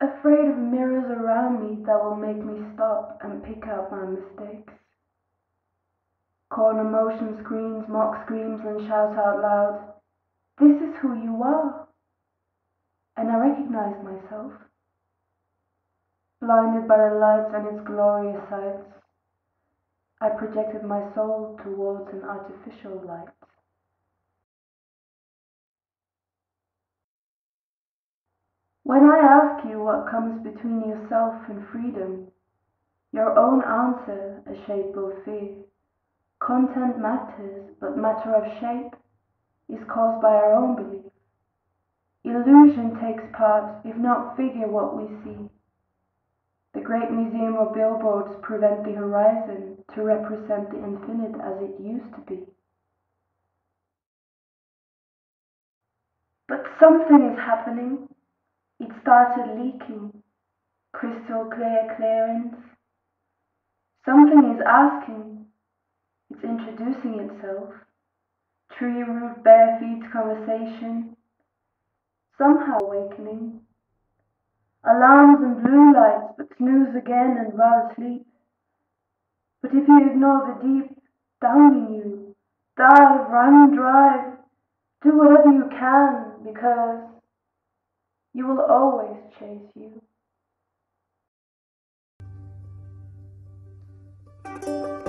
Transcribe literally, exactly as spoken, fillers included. afraid of mirrors around me that will make me stop and pick out my mistakes. Corner motion screens, mock screams and shout out loud, "This is who you are!" And I recognize myself, blinded by the lights and its glorious sights. I projected my soul towards an artificial light. When I ask you what comes between yourself and freedom, your own answer, a shape of fear. Content matters, but matter of shape is caused by our own belief. Illusion takes part, if not figure what we see. The great museum of billboards prevent the horizon to represent the infinite as it used to be. But something is happening. It started leaking, crystal clear clearance. Something is asking, it's introducing itself. Tree root, bare feet conversation, somehow awakening. Alarms and blue lights, but snooze again and rather sleep. But if you ignore the deep down in you, dive, run, drive, do whatever you can, because you will always chase you.